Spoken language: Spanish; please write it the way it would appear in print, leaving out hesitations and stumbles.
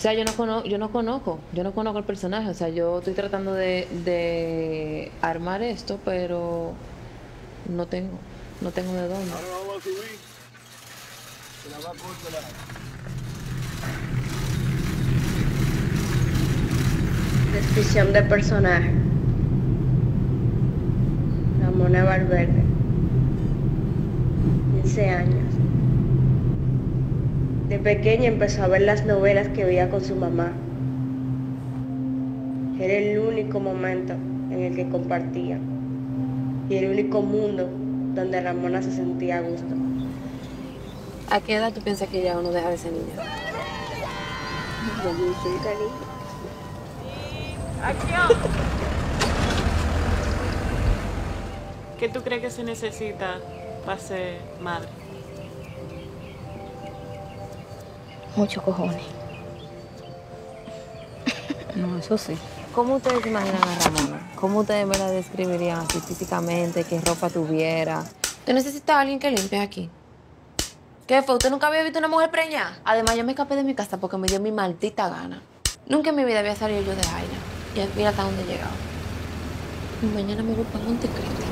O sea, yo no conozco el personaje, o sea, yo estoy tratando de armar esto, pero no tengo de dónde. Ahora vamos a subir. Se la va a cortar. Descripción de personaje. Ramona Valverde. 15 años. De pequeña empezó a ver las novelas que veía con su mamá. Era el único momento en el que compartían y el único mundo donde Ramona se sentía a gusto. ¿A qué edad tú piensas que ya uno deja de ser niña? ¡Acción! ¿Qué tú crees que se necesita para ser madre? Muchos cojones. No, eso sí. ¿Cómo ustedes se imaginan a Ramona? ¿Cómo ustedes me la describirían así físicamente? ¿Qué ropa tuviera? Yo necesitaba alguien que limpie aquí. ¿Qué fue? ¿Usted nunca había visto una mujer preñada? Además, yo me escapé de mi casa porque me dio mi maldita gana. Nunca en mi vida había salido yo de Jaina. Y mira hasta dónde he llegado. Y mañana me voy para Montecristi.